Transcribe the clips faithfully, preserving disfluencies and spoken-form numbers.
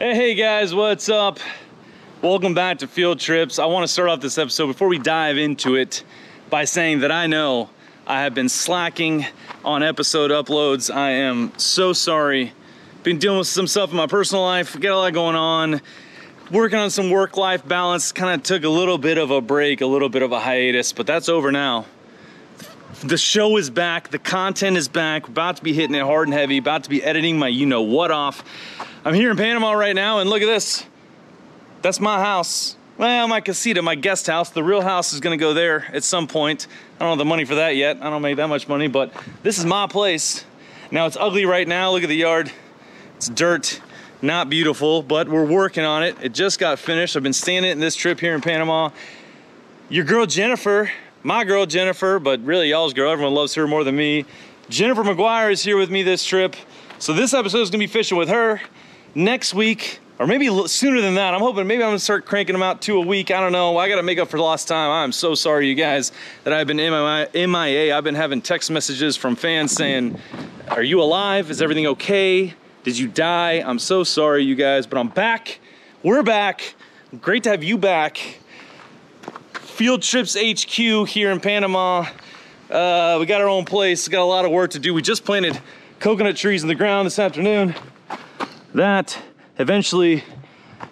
Hey guys, what's up? Welcome back to Field Trips. I want to start off this episode before we dive into it by saying that I know I have been slacking on episode uploads. I am so sorry. Been dealing with some stuff in my personal life, got a lot going on. Working on some work-life balance, kind of took a little bit of a break, a little bit of a hiatus, but that's over now. The show is back, the content is back, we're about to be hitting it hard and heavy, about to be editing my you-know-what off. I'm here in Panama right now, and look at this. That's my house. Well, my casita, my guest house. The real house is gonna go there at some point. I don't have the money for that yet. I don't make that much money, but this is my place. Now, it's ugly right now. Look at the yard. It's dirt, not beautiful, but we're working on it. It just got finished. I've been standing in this trip here in Panama. Your girl, Jennifer, my girl Jennifer, but really y'all's girl, everyone loves her more than me. Jennifer McGuire is here with me this trip. So this episode is gonna be fishing with her. Next week, or maybe sooner than that, I'm hoping maybe I'm gonna start cranking them out two a week, I don't know. I gotta make up for lost time. I'm so sorry you guys that I've been M I A. I've been having text messages from fans saying, are you alive? Is everything okay? Did you die? I'm so sorry you guys, but I'm back. We're back. Great to have you back. Field Trips H Q here in Panama. Uh, we got our own place, got a lot of work to do. We just planted coconut trees in the ground this afternoon. That eventually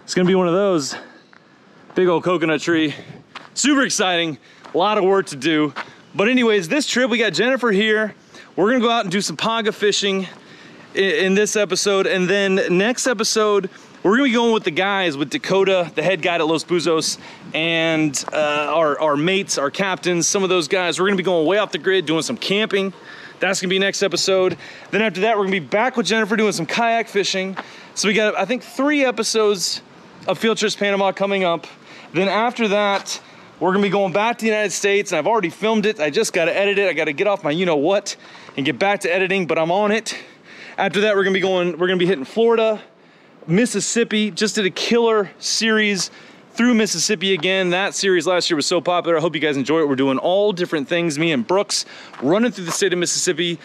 is gonna be one of those big old coconut tree. Super exciting, a lot of work to do. But anyways, this trip, we got Jennifer here. We're gonna go out and do some paga fishing in, in this episode. And then next episode, we're gonna be going with the guys, with Dakota, the head guide at Los Buzos, and uh, our, our mates, our captains, some of those guys. We're gonna be going way off the grid, doing some camping. That's gonna be next episode. Then after that, we're gonna be back with Jennifer doing some kayak fishing. So we got, I think, three episodes of Field Trips Panama coming up. Then after that, we're gonna be going back to the United States, and I've already filmed it. I just gotta edit it. I gotta get off my you-know-what and get back to editing, but I'm on it. After that, we're gonna be going, we're gonna be hitting Florida, Mississippi. Just did a killer series through Mississippi again. That series last year was so popular. I hope you guys enjoy it. We're doing all different things, me and Brooks, running through the state of Mississippi.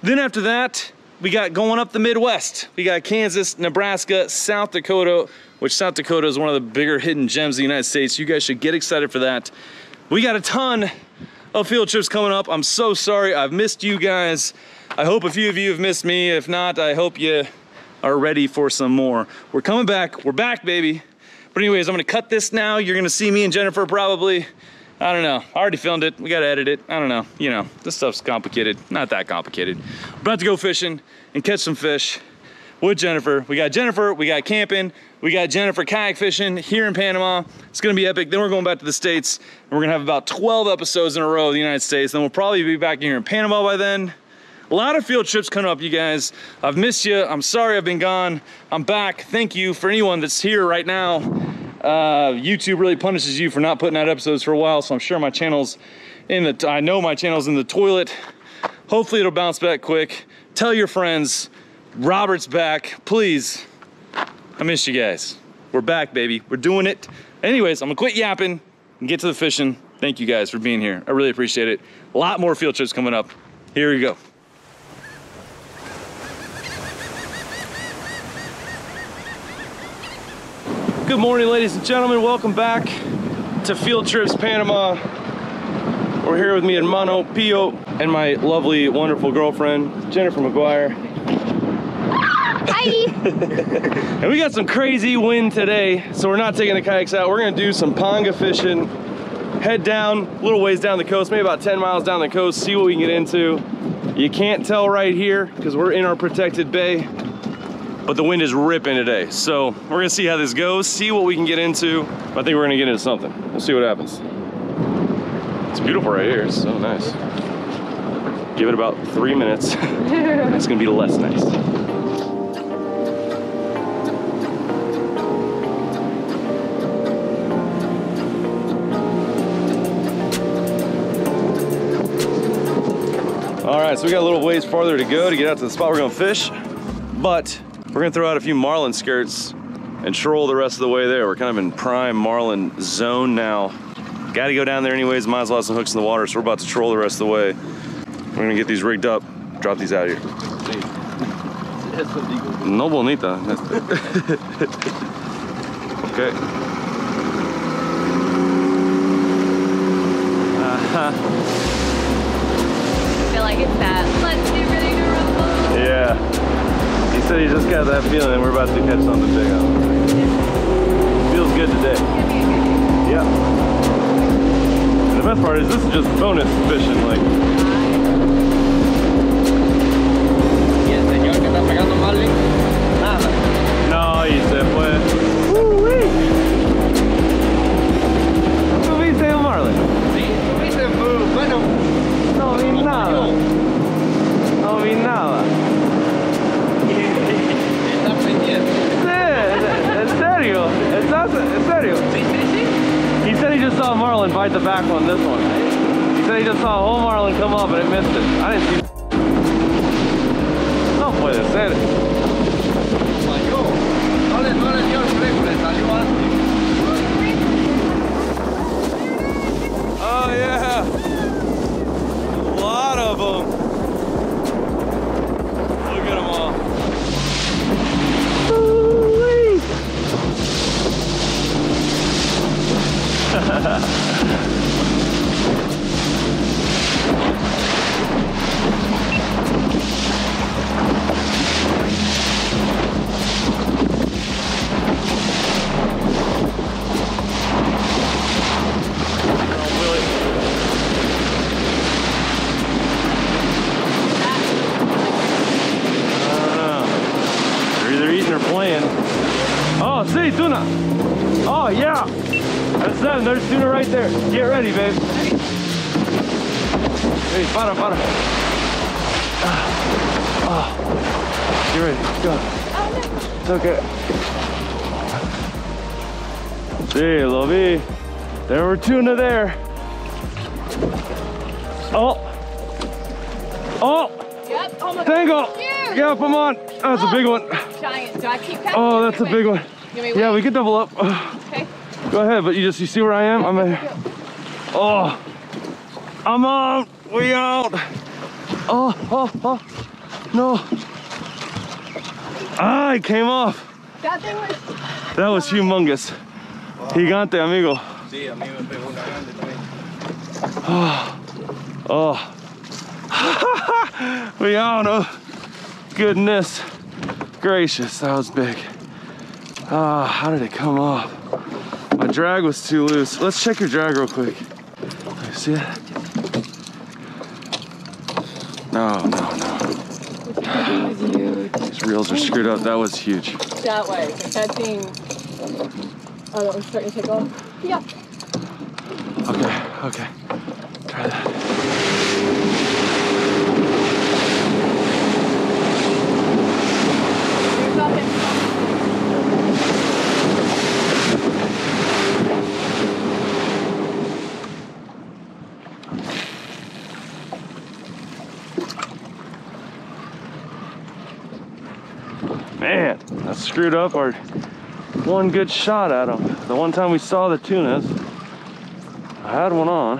Then after that, we got going up the Midwest. We got Kansas, Nebraska, South Dakota, which South Dakota is one of the bigger hidden gems of the United States. You guys should get excited for that. We got a ton of field trips coming up. I'm so sorry, I've missed you guys. I hope a few of you have missed me. If not, I hope you are ready for some more. We're coming back, we're back, baby. But anyways, I'm gonna cut this now. You're gonna see me and Jennifer probably. I don't know, I already filmed it. We gotta edit it, I don't know. You know, this stuff's complicated, not that complicated. We're about to go fishing and catch some fish with Jennifer. We got Jennifer, we got camping, we got Jennifer kayak fishing here in Panama. It's gonna be epic. Then we're going back to the States, and we're gonna have about twelve episodes in a row of the United States. Then we'll probably be back here in Panama by then. A lot of field trips coming up, you guys. I've missed you. I'm sorry I've been gone. I'm back. Thank you for anyone that's here right now. Uh, YouTube really punishes you for not putting out episodes for a while, so I'm sure my channel's in the, I know my channel's in the toilet. Hopefully it'll bounce back quick. Tell your friends, Robert's back. Please, I miss you guys. We're back, baby. We're doing it. Anyways, I'm gonna quit yapping and get to the fishing. Thank you guys for being here. I really appreciate it. A lot more field trips coming up. Here we go. Good morning, ladies and gentlemen. Welcome back to Field Trips Panama. We're here with me and Mano Pio and my lovely, wonderful girlfriend, Jennifer McGuire. Ah, hi! And we got some crazy wind today, so we're not taking the kayaks out. We're gonna do some paga fishing, head down, a little ways down the coast, maybe about ten miles down the coast, see what we can get into. You can't tell right here, because we're in our protected bay. But the wind is ripping today, so we're gonna see how this goes, see what we can get into. I think we're gonna get into something. We'll see what happens. It's beautiful right here, it's so nice. Give it about three minutes, it's gonna be less nice. All right, so we got a little ways farther to go to get out to the spot we're gonna fish, but we're gonna throw out a few marlin skirts and troll the rest of the way there. We're kind of in prime marlin zone now. Gotta go down there anyways, might as well have some hooks in the water, so we're about to troll the rest of the way. We're gonna get these rigged up, drop these out here. es contigo. No bonita. Okay. Uh-huh. I feel like it's that. Let's be ready to rumble. Yeah. He said he just got that feeling and we're about to catch something big on it. Feels good today. Yeah. And the best part is this is just bonus fishing, like. No, y se fue. Woo-wee. ¿Tú viste un marlin? Sí, viste un bueno. No vi nada. No vi nada. Está pendiente. Sí, en serio. ¿Estás en serio? Sí, sí, sí. He said he just saw a marlin bite the back on this one. He said he just saw a whole marlin come up and it missed it. I didn't see. No puede ser. Oh yeah, a lot of them. Look at them all. There's tuna right there. Get ready, babe. Hey, para, para. Ah, ah. Get ready. Go. Oh, no. It's okay. See, Lovey. There were tuna there. Oh. Oh. Yep. Oh my God. Tango. Huge. Yeah, come on. That's oh, a big one. Giant. Do I keep catching? Oh, that's a wait. big one. Yeah, we can double up. Okay. Go ahead, but you just, you see where I am? I'm a, oh, I'm out, we out. Oh, oh, oh, no. Ah, it came off. That thing was. That was humongous. Wow. Gigante, amigo. Sí, a mí me pegó una grande también. Oh, oh. We out, oh, goodness gracious, that was big. Ah, how did it come off? My drag was too loose. Let's check your drag real quick. See it? No, no, no. These reels are screwed up. That was huge. That way. That thing. Oh, that was starting to take off. Yeah. Okay, okay. Try that. Man, that screwed up our one good shot at them. The one time we saw the tunas, I had one on,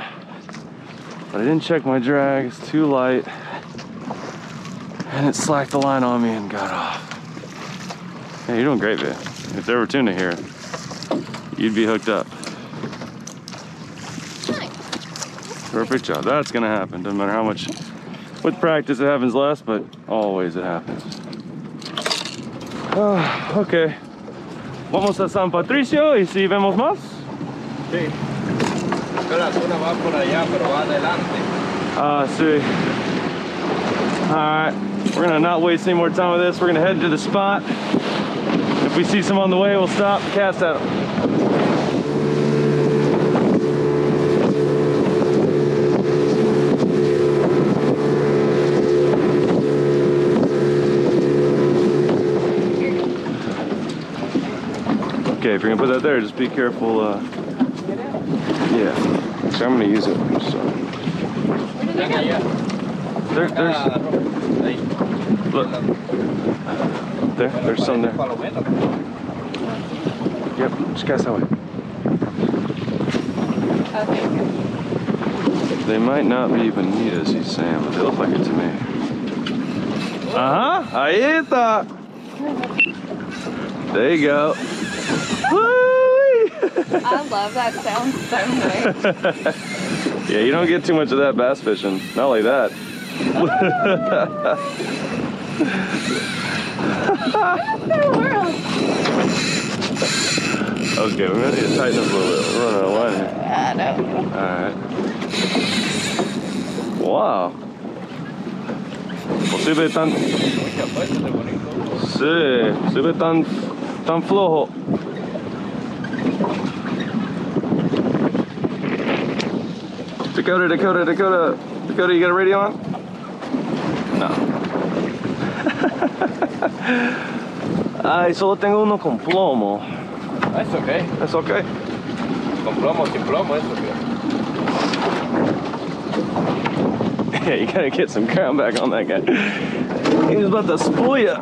but I didn't check my drag, it's too light, and it slacked the line on me and got off. Hey, you're doing great, man. If there were tuna here, you'd be hooked up. Perfect job, that's gonna happen. Doesn't matter how much, with practice it happens less, but always it happens. Ah, ok. Vamos a San Patricio y si vemos más. Sí. La zona va por allá, pero va adelante. Ah, sí. Alright, we're going to not waste any more time with this. We're going to head to the spot. If we see some on the way, we'll stop and cast at them. Okay, if you're gonna put that there, just be careful. Uh, Get out. Yeah, actually, I'm gonna use it. I'm sorry. Where did they go? There, there's. Look. There, there's some there. Yep, just cast that way. Okay. They might not be bonitas, he's saying, but they look like it to me. Uh huh. Ahí está. There you go. I love that sound so much. Yeah, you don't get too much of that bass fishing. Not like that. Okay, we're gonna need to tighten up a little bit. We're running out of line here. I know. Alright. Wow. Posible tan. Sí, posible tan tan flojo. Dakota, Dakota, Dakota, Dakota, you got a radio on? No. Ay, solo tengo uno con plomo. That's okay. That's okay. Con plomo, sin plomo, it's okay. Yeah, you gotta get some ground back on that guy. He was about to spoil you.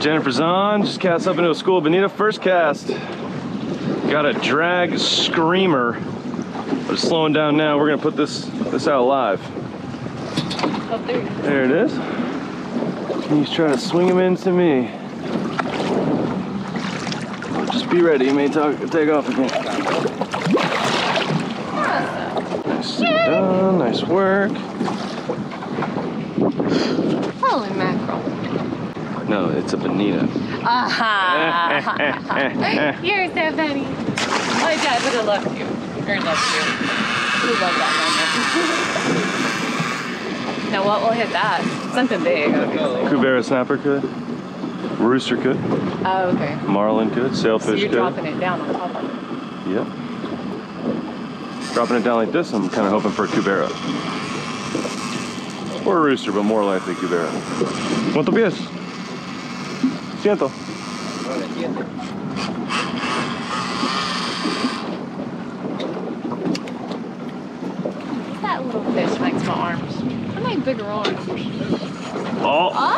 Jennifer's on, just cast up into a school. Benita, first cast. Got a drag screamer. We're slowing down now. We're gonna put this this out live. Oh, there, there it is. He's trying to swing him into me. Just be ready. He may talk, take off again. Nice done. Nice work. Holy mackerel. No, it's a bonita. Uh-huh. You're so funny. My dad would have loved you. Or loved you. We love that moment. Now what will hit that? Something big. Cubera snapper could. Rooster could. Oh, okay. Marlin could. Sailfish could. So you're could. Dropping it down on top of it. Yep. Dropping it down like this, I'm kind of hoping for a Cubera. Or a rooster, but more likely Cubera. ¿Cuánto pies? Ciento. That little fish likes my arms. I need bigger arms. Oh. Oh.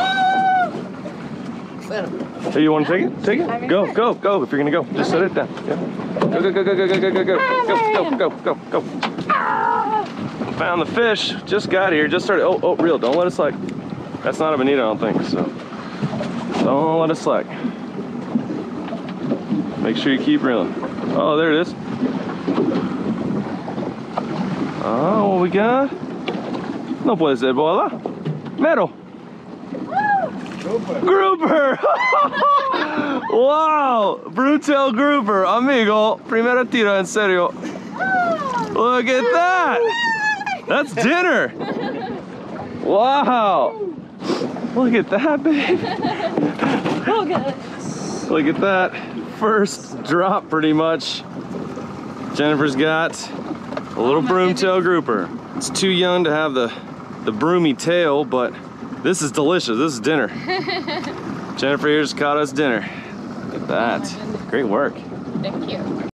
Hey, you want to take it? Take it. Go, go, go. If you're gonna go, just set it down. Yeah. Go, go, go, go, go, go, go, go, go, go, go, go, go. Found the fish. Just got here. Just started. Oh, oh, reel. Don't let it slack. That's not a bonita, I don't think. So. Don't let it slack. Make sure you keep reeling. Oh, there it is. Oh, what we got? No puede ser bola. Mero. Grouper. Grouper. Wow. Brutal grouper. Amigo. Primera tira, en serio. Look at that. That's dinner. Wow. Look at that, babe. Oh, God. Look at that. First drop, pretty much. Jennifer's got a little oh, broom tail grouper. It's too young to have the, the broomy tail, but this is delicious. This is dinner. Jennifer here's caught us dinner. Look at that. Oh, great work. Thank you.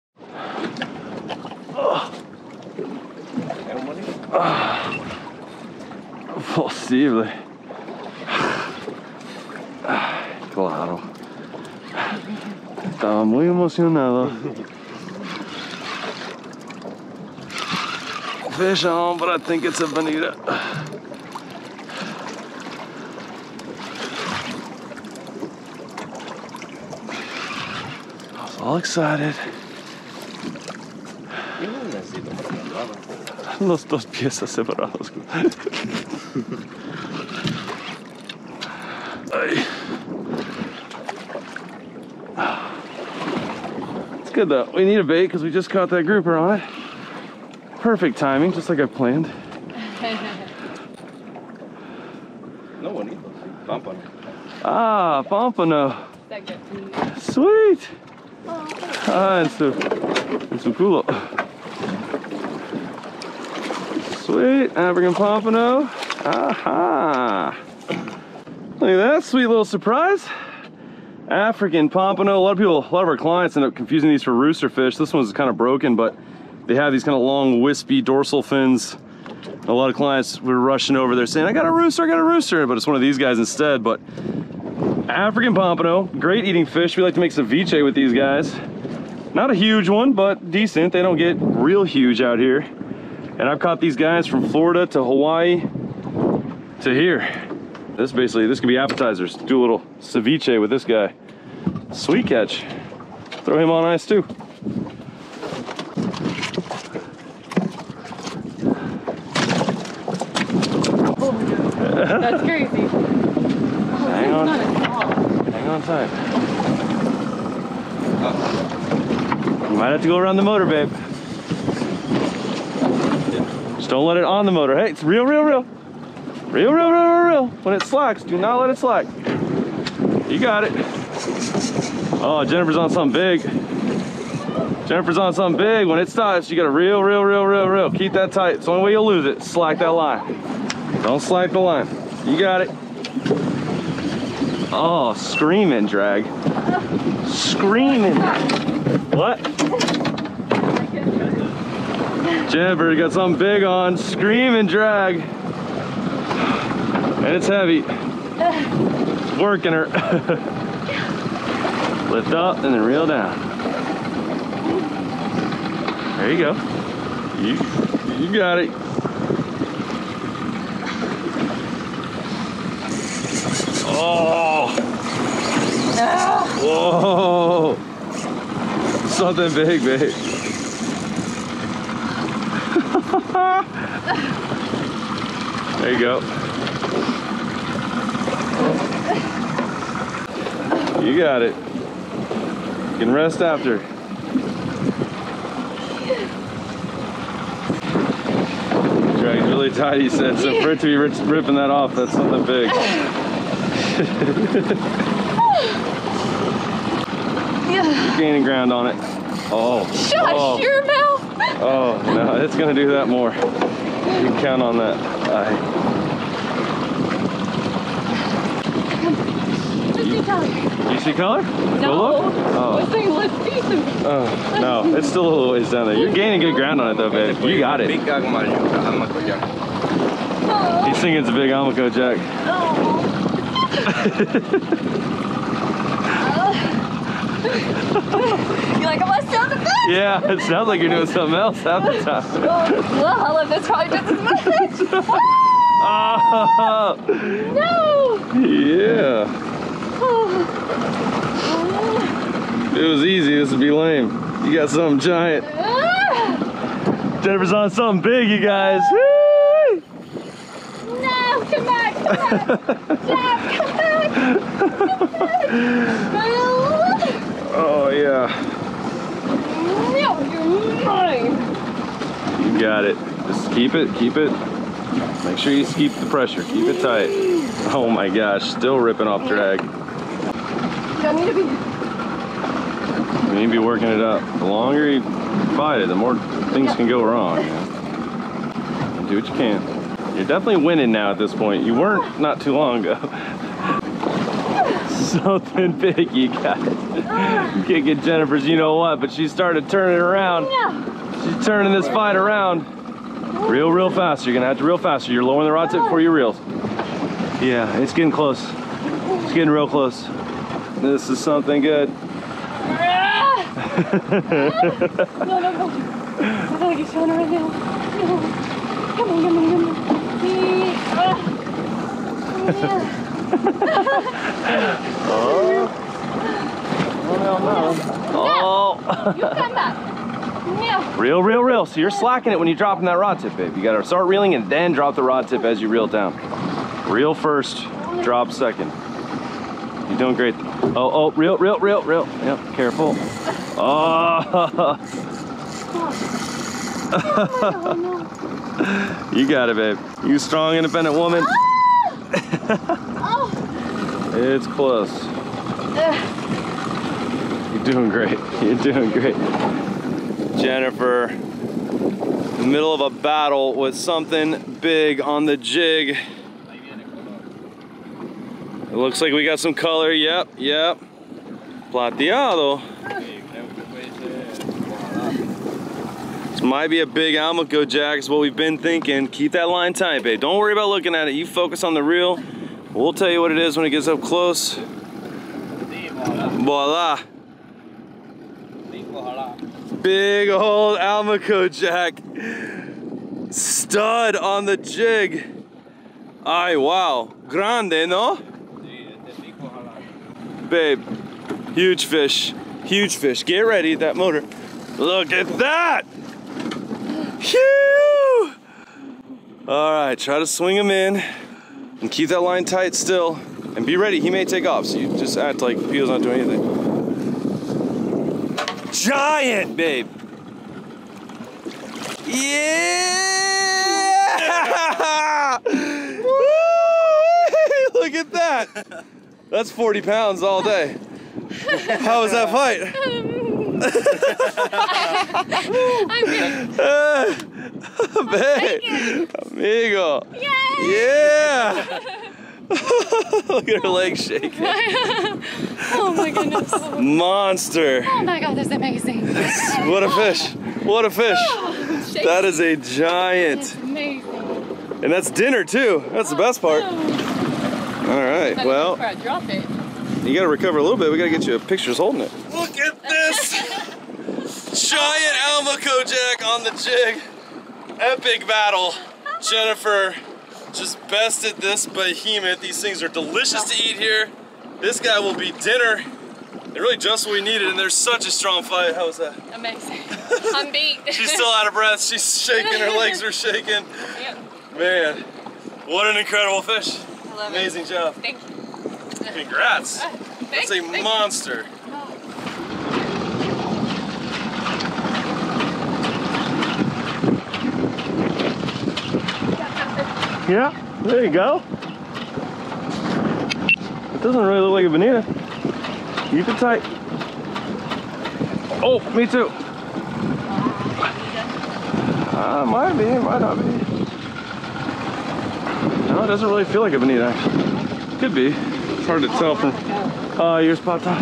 Oh. Oh. Possible. Claro. Estaba muy emocionado. Fish on, but I think it's a bonita. I was all excited. Los dos piezas separados. It's good though. We need a bait because we just caught that grouper on it. Perfect timing, just like I planned. No one either. Pompano. Ah, pompano. Sweet. Ah, and su, and su culo. Sweet African pompano. Aha. Look at that sweet little surprise. African pompano. A lot of people, a lot of our clients end up confusing these for rooster fish. This one's kind of broken, but they have these kind of long, wispy dorsal fins. A lot of clients were rushing over there saying, I got a rooster, I got a rooster, but it's one of these guys instead. But African pompano, great eating fish. We like to make ceviche with these guys. Not a huge one, but decent. They don't get real huge out here. And I've caught these guys from Florida to Hawaii to here. This basically, this could be appetizers. Do a little ceviche with this guy. Sweet catch. Throw him on ice too. That's crazy. Oh, hang on. Hang on tight. Oh. You might have to go around the motor, babe. Just don't let it on the motor. Hey, it's real, real, real. Real, real, real, real, real. When it slacks, do not let it slack. You got it. Oh, Jennifer's on something big. Jennifer's on something big. When it stops, you got to reel, reel, reel, reel, reel. Keep that tight. It's the only way you'll lose it. Slack that line. Don't slack the line. You got it. Oh, screaming drag. Screaming. What? Jennifer got something big on. Screaming drag. And it's heavy. It's working her. Lift up and then reel down. There you go. You, you got it. Oh! No. Whoa! Something big, babe. There you go. You got it. You can rest after. Drag's really tight, he said, so for it to be ripping that off, that's something big. Yeah. Gaining ground on it. Oh. Shut oh. your mouth. Oh, no, it's going to do that more. You can count on that. Right. Let's see color. You see color? No. Look? Oh. I was saying, let's see some. Oh, no, it's still a little ways down there. You're gaining good ground on it, though, babe. You got it. Oh. He's thinking it's a big Almaco Jack. Oh. You like, I must sound the best. Yeah, it sounds like you're doing something else half the time. Well, that's probably just as much. Ah! No! Yeah. If it was easy, this would be lame. You got something giant. Jennifer's on something big, you guys. Woo! No, come back, come back. Jack! Oh, yeah. No, you're mine. You got it. Just keep it, keep it. Make sure you keep the pressure. Keep it tight. Oh, my gosh. Still ripping off drag. I need to be... You need to be working it up. The longer you fight it, the more things can go wrong. Do what you can. You're definitely winning now at this point. You weren't not too long ago. Something big, you got it. You can't get Jennifer's you know what, but she started turning around. Yeah. She's turning this fight around. Reel real fast. You're gonna have to reel faster. You're lowering the rod tip before you reel. Yeah, it's getting close. It's getting real close. This is something good. No, no, hold you. I feel like it's showing right now. Come on, come on, come on. Yeah. Oh. Oh, no, no. Oh. You come back. Yeah. Reel, reel, reel. So you're slacking it when you're dropping that rod tip, babe. You gotta start reeling and then drop the rod tip as you reel down. Reel first, drop second. You're doing great. Oh, oh, reel, reel, reel, reel. Yep, careful. Oh. You got it, babe. You strong, independent woman. It's close. Ugh. You're doing great. You're doing great. Jennifer, in the middle of a battle with something big on the jig. It looks like we got some color. Yep, yep. Plateado. This might be a big Almaco Jack, is what we've been thinking. Keep that line tight, babe. Don't worry about looking at it. You focus on the reel. We'll tell you what it is when it gets up close. Voila. Big old Almaco Jack. Stud on the jig. Ay, wow. Grande, no? Babe, huge fish. Huge fish. Get ready, that motor. Look at that! Phew! Alright, try to swing him in and keep that line tight still. And be ready, he may take off, so you just act like Pio's not doing anything. Giant, babe! Yeah! Look at that! That's forty pounds all day. How was that fight? I'm good. Uh, babe! Amigo! Yay! Yeah! Look at her legs shaking. Oh my goodness. Monster. Oh my god, that's amazing. What a fish. What a fish. Oh, that is a giant. That's amazing. And that's dinner too. That's oh, the best part. Oh. Alright, well. Before I drop it. You gotta recover a little bit. We gotta get you a picture holding it. Look at this. Giant Almaco Jack on the jig. Epic battle. Jennifer just bested this behemoth. These things are delicious to eat here. This guy will be dinner. They're really just what we needed, and there's such a strong fight. How was that? Amazing. I'm beat. She's still out of breath. She's shaking. Her legs are shaking. Yep. Man, what an incredible fish. I love Amazing it. job. Thank you. Congrats. Uh, thanks, That's a thanks. monster. Yeah, there you go. It doesn't really look like a banana. Keep it tight. Oh, me too. Uh, might be, might not be. No, it doesn't really feel like a banana, actually. Could be. It's hard to tell from... Uh, yours popped out.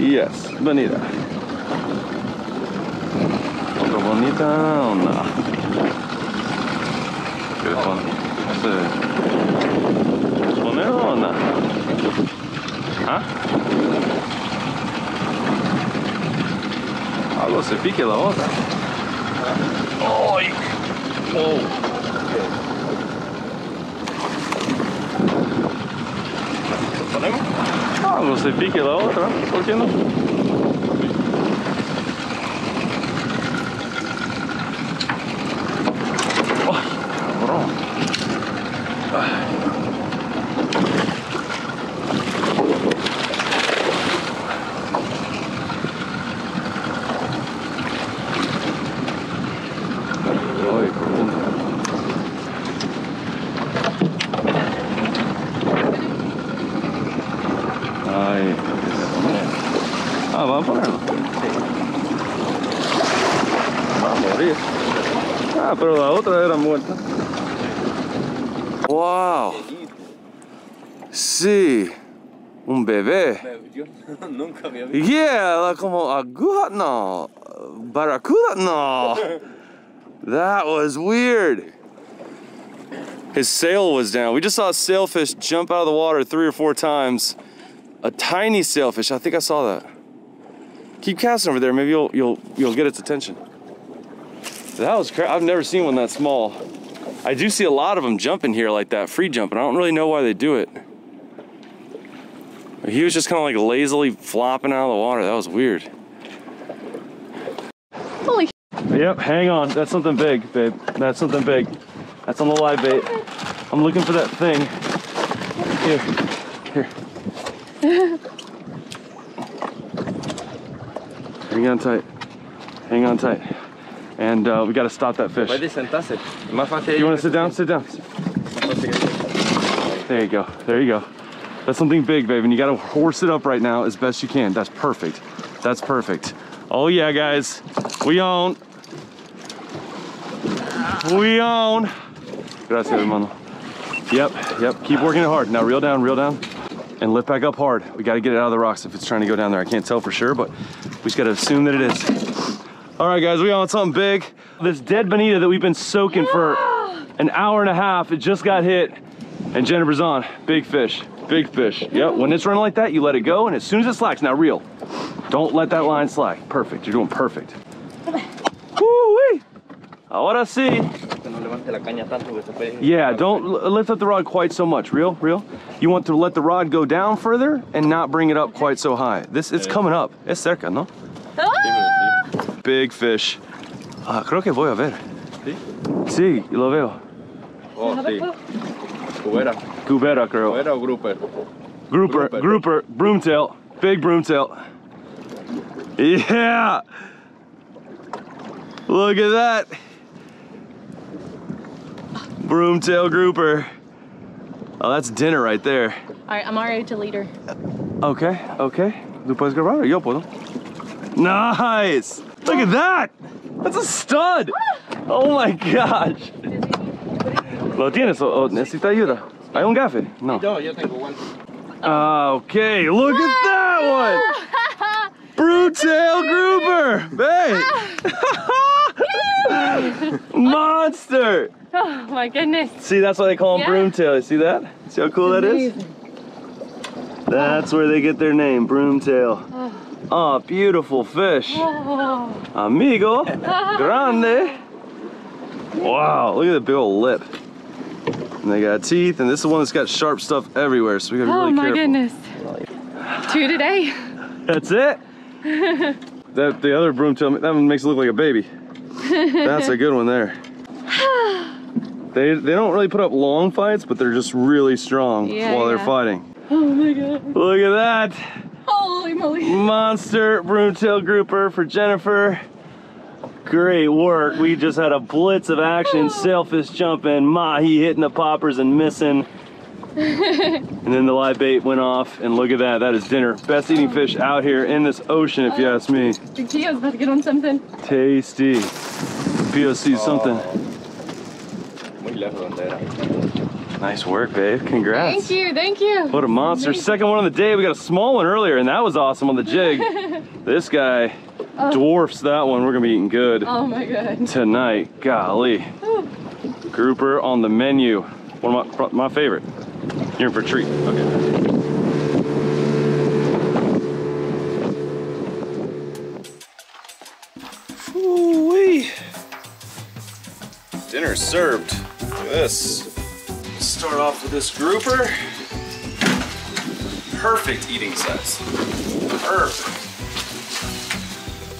Yes, bonita. Poco bonita o no. Good fun. That's a bonero or not? Huh? Algo se pique la otra. Oh! Oh! Algo se pique la otra. ¿Por qué no? Wow! Sí, un bebé. Yeah, como aguja, no, barracuda, no. That was weird. His sail was down. We just saw a sailfish jump out of the water three or four times. A tiny sailfish. I think I saw that. Keep casting over there. Maybe you'll you'll you'll get its attention. That was crazy. I've never seen one that small. I do see a lot of them jumping here like that, free jumping. I don't really know why they do it. He was just kind of like lazily flopping out of the water. That was weird. Holy. Yep, hang on. That's something big, babe. That's something big. That's on the live bait. I'm looking for that thing. Here. Here. Hang on tight. Hang on tight. And uh, we got to stop that fish. You want to sit down? Sit down. There you go. There you go. That's something big, babe. And you got to horse it up right now as best you can. That's perfect. That's perfect. Oh, yeah, guys. We own. We own. Gracias, hermano. Yep. Yep. Keep working it hard. Now reel down, reel down. And lift back up hard. We got to get it out of the rocks if it's trying to go down there. I can't tell for sure, but we just got to assume that it is. All right, guys, we on something big. This dead bonita that we've been soaking yeah. for an hour and a half, it just got hit, and Jennifer's on. Big fish. Big fish. Yeah, when it's running like that, you let it go, and as soon as it slacks, now reel. Don't let that line slack. Perfect. You're doing perfect. Woo-wee! Ahora sí. Yeah, don't lift up the rod quite so much. Reel, reel. You want to let the rod go down further and not bring it up quite so high. This, it's coming up. Es cerca, no? Ah! Big fish. Ah, creo que voy a ver. Sí? Sí, lo veo. Oh, sí. Cubera. Cubera, creo. Cubera o grouper? Grouper, grouper, grouper. Broomtail. Big broomtail. Yeah! Look at that. Broomtail grouper. Oh, that's dinner right there. All right, I'm already to leader. Okay, okay. You puedes grabar? Yo puedo. Nice! Look at that! That's a stud! Oh my gosh! Lo tienes o necesita ayuda? Hay un gafe? No. No, yo tengo one. Okay, look at that one! Broomtail grouper! Babe! Monster! Oh my goodness. See, that's why they call them yeah. broomtail. You see that? See how cool that is? That's where they get their name, broomtail. Oh, oh beautiful fish. Oh. Amigo, grande. Wow, look at the big old lip. And they got teeth, and this is one that's got sharp stuff everywhere, so we gotta be really careful. Oh my goodness. Two today. That's it? that The other broomtail, that one makes it look like a baby. That's a good one there. They, they don't really put up long fights, but they're just really strong yeah, while yeah. they're fighting. Oh my god. Look at that. Holy moly. Monster broomtail grouper for Jennifer. Great work. We just had a blitz of action. Sailfish jumping, mahi hitting the poppers and missing. And then the live bait went off, and look at that. That is dinner. Best eating oh. fish out here in this ocean, if oh. you ask me. Big Pio's about to get on something. Tasty. Pio sees oh. something. Nice work, babe. Congrats. Thank you, thank you. What a monster. Amazing. Second one on the day. We got a small one earlier, and that was awesome on the jig. This guy oh. dwarfs that one. We're going to be eating good. Oh, my God. Tonight. Golly. Ooh. Grouper on the menu. One of my, my favorite. You're in for a treat. Okay. Ooh-wee. Dinner served. This. Start off with this grouper. Perfect eating size. Perfect.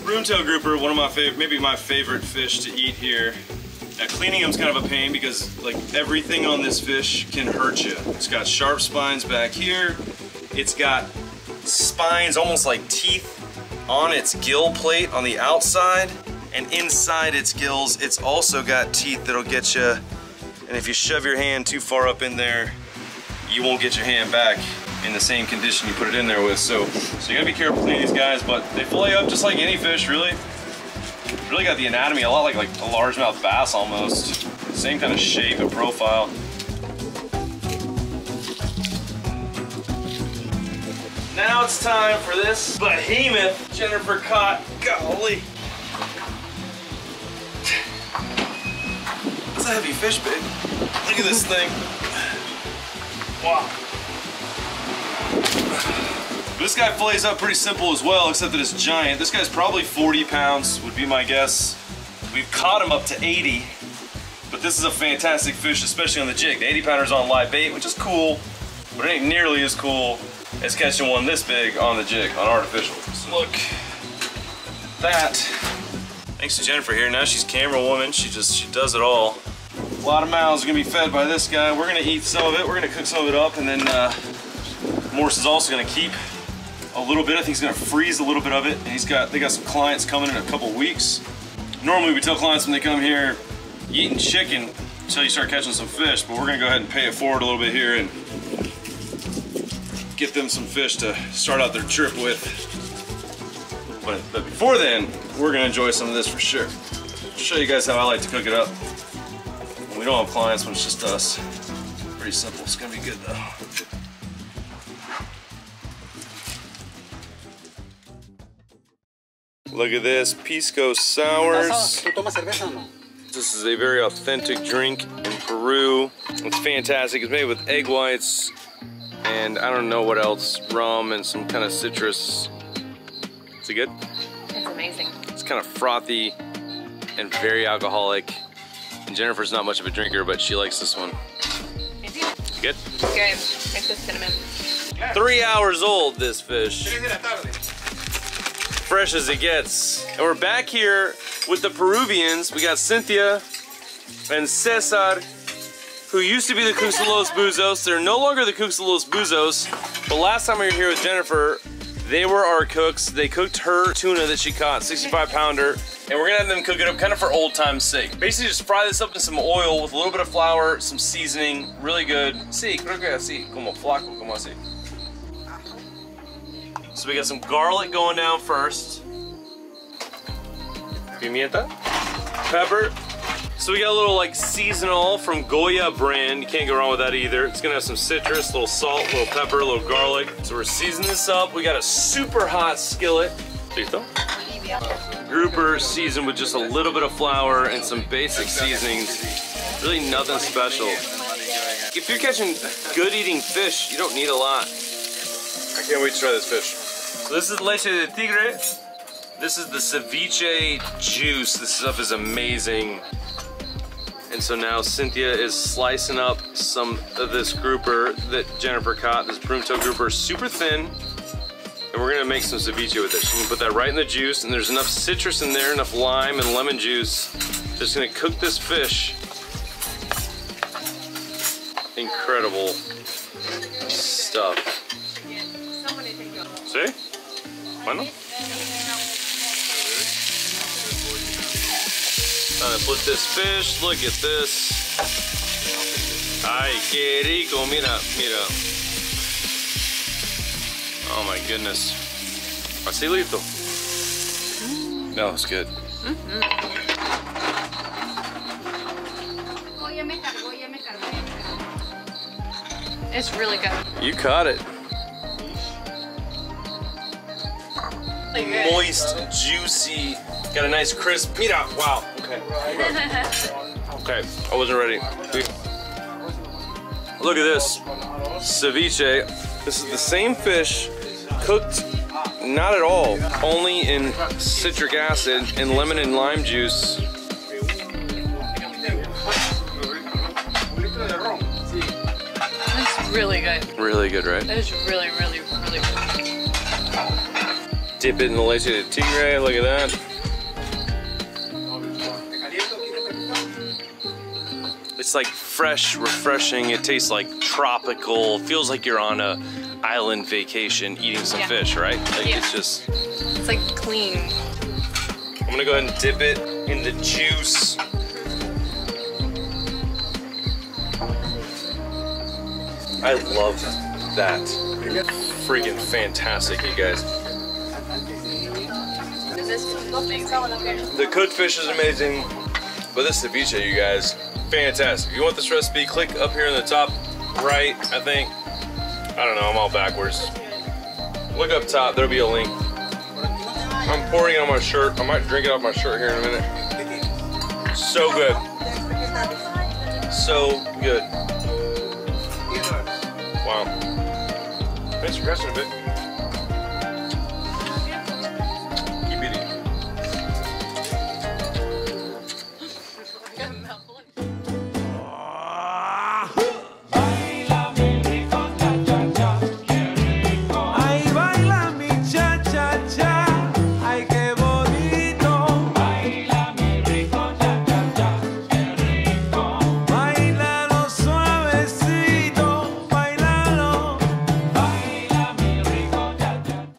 Broomtail grouper, one of my favorite, maybe my favorite fish to eat here. Now cleaning him's kind of a pain because like everything on this fish can hurt you. It's got sharp spines back here. It's got spines almost like teeth on its gill plate on the outside, and inside its gills, it's also got teeth that'll get you. And if you shove your hand too far up in there, you won't get your hand back in the same condition you put it in there with. So, so you gotta be careful with these guys, but they fillet up just like any fish, really. Really got the anatomy a lot like, like a largemouth bass almost. Same kind of shape and profile. Now it's time for this behemoth Jennifer caught. Golly. That's a heavy fish, babe. Look at this thing. Wow. This guy fillets up pretty simple as well, except that it's giant. This guy's probably forty pounds, would be my guess. We've caught him up to eighty, but this is a fantastic fish, especially on the jig. The eighty pounder's on live bait, which is cool, but it ain't nearly as cool as catching one this big on the jig, on artificial. So look at that. Thanks to Jennifer here. Now she's camera woman. She just, she does it all. A lot of mouths are gonna be fed by this guy. We're gonna eat some of it, we're gonna cook some of it up, and then uh, Morris is also gonna keep a little bit. I think he's gonna freeze a little bit of it, and he's got, they got some clients coming in a couple weeks. Normally we tell clients when they come here, you eating chicken until you start catching some fish, but we're gonna go ahead and pay it forward a little bit here and get them some fish to start out their trip with. But, but before then, we're gonna enjoy some of this for sure. I'll show you guys how I like to cook it up. We don't have clients when it's just us. Pretty simple. It's gonna be good though. Look at this, Pisco Sours. This is a very authentic drink in Peru. It's fantastic. It's made with egg whites, and I don't know what else, rum and some kind of citrus. Is it good? It's amazing. It's kind of frothy and very alcoholic. And Jennifer's not much of a drinker, but she likes this one. Is it? Is it good? It's good. It's with cinnamon. Three hours old, this fish. Fresh as it gets. And we're back here with the Peruvians. We got Cynthia and Cesar, who used to be the Cooks of Los Buzos. They're no longer the Cooks of Los Buzos. But last time we were here with Jennifer, they were our cooks. They cooked her tuna that she caught, sixty-five pounder. And we're gonna have them cook it up kind of for old time's sake. Basically just fry this up in some oil with a little bit of flour, some seasoning, really good. Sí, creo que así, como flaco, como así. So we got some garlic going down first. Pimienta, pepper. So we got a little like seasonal from Goya brand. You can't go wrong with that either. It's gonna have some citrus, a little salt, a little pepper, a little garlic. So we're seasoning this up. We got a super hot skillet. Listo. Grouper seasoned with just a little bit of flour and some basic seasonings. Really nothing special. If you're catching good eating fish, you don't need a lot. I can't wait to try this fish. So this is leche de tigre. This is the ceviche juice. This stuff is amazing. And so now Cynthia is slicing up some of this grouper that Jennifer caught, this broomtail grouper, super thin. And we're gonna make some ceviche with it. She's gonna put that right in the juice, and there's enough citrus in there, enough lime and lemon juice. Just gonna cook this fish. Incredible stuff. See? Bueno. Time to put this fish, look at this. Ay, que rico, mira, mira. Oh my goodness. Así listo. No, it's good. It's really good. You caught it. Moist, juicy, got a nice crisp. Mira, wow. Okay. Okay, I wasn't ready. Look at this ceviche. This is the same fish cooked not at all, only in citric acid and lemon and lime juice. That's really good. Really good, right? That is really, really, really good. Dip it in the leche de tigre, look at that. It's like fresh, refreshing, it tastes like tropical, feels like you're on a island vacation eating some yeah. fish, right? Like yeah. it's just... It's like clean. I'm gonna go ahead and dip it in the juice. I love that. Freaking fantastic, you guys. The cooked fish is amazing, but this ceviche, you guys, fantastic. If you want this recipe, click up here in the top right, I think. I don't know, I'm all backwards. Look up top, there'll be a link. I'm pouring it on my shirt. I might drink it off my shirt here in a minute. So good. So good. Wow. Thanks for catching a bit.